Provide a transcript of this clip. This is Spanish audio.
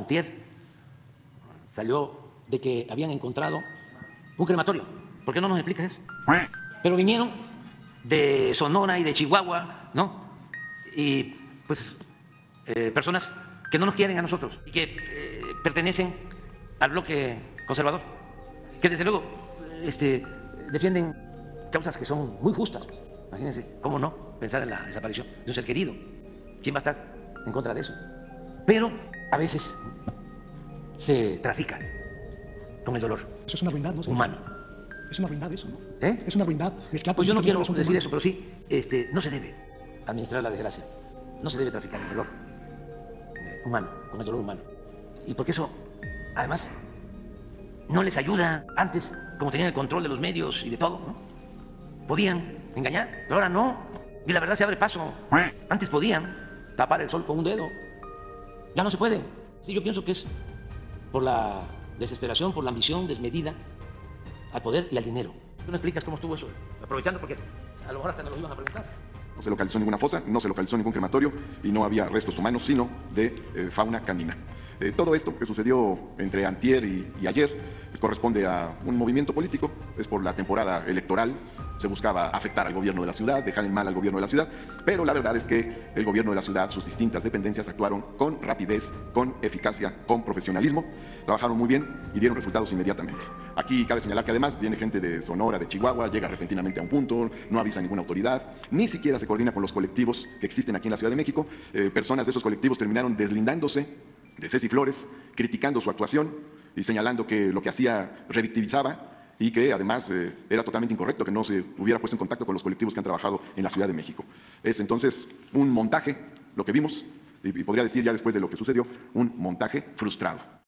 antier, salió de que habían encontrado un crematorio. ¿Por qué no nos explicas eso? Pero vinieron de Sonora y de Chihuahua, ¿no? Y pues personas que no nos quieren a nosotros y que pertenecen al bloque conservador, que desde luego defienden causas que son muy justas. Pues. Imagínense, ¿cómo no pensar en la desaparición de un ser querido? ¿Quién va a estar en contra de eso? Pero a veces se trafica con el dolor. Eso es una ruindad, ¿no? Humano. Es una ruindad eso, ¿no? ¿Eh? Es una ruindad. Pues yo no quiero decir humano. Eso, pero sí, no se debe administrar la desgracia. No se debe traficar el dolor humano, con el dolor humano. Y porque eso, además, no les ayuda. Antes, como tenían el control de los medios y de todo, ¿no? Podían engañar, pero ahora no. Y la verdad se abre paso. Antes podían tapar el sol con un dedo. Ya no se puede. Sí, yo pienso que es por la desesperación, por la ambición desmedida al poder y al dinero. ¿Tú no explicas cómo estuvo eso? Aprovechando porque a lo mejor hasta no los iban a preguntar. No se localizó ninguna fosa, no se localizó ningún crematorio y no había restos humanos, sino de fauna canina. Todo esto que sucedió entre antier y ayer corresponde a un movimiento político, es por la temporada electoral, se buscaba afectar al gobierno de la ciudad, dejar en mal al gobierno de la ciudad, pero la verdad es que el gobierno de la ciudad, sus distintas dependencias actuaron con rapidez, con eficacia, con profesionalismo, trabajaron muy bien y dieron resultados inmediatamente. Aquí cabe señalar que además viene gente de Sonora, de Chihuahua, llega repentinamente a un punto, no avisa a ninguna autoridad, ni siquiera se coordina con los colectivos que existen aquí en la Ciudad de México, personas de esos colectivos terminaron deslindándose de Ceci Flores, criticando su actuación y señalando que lo que hacía revictimizaba y que además era totalmente incorrecto que no se hubiera puesto en contacto con los colectivos que han trabajado en la Ciudad de México. Es entonces un montaje, lo que vimos, y podría decir ya después de lo que sucedió, un montaje frustrado.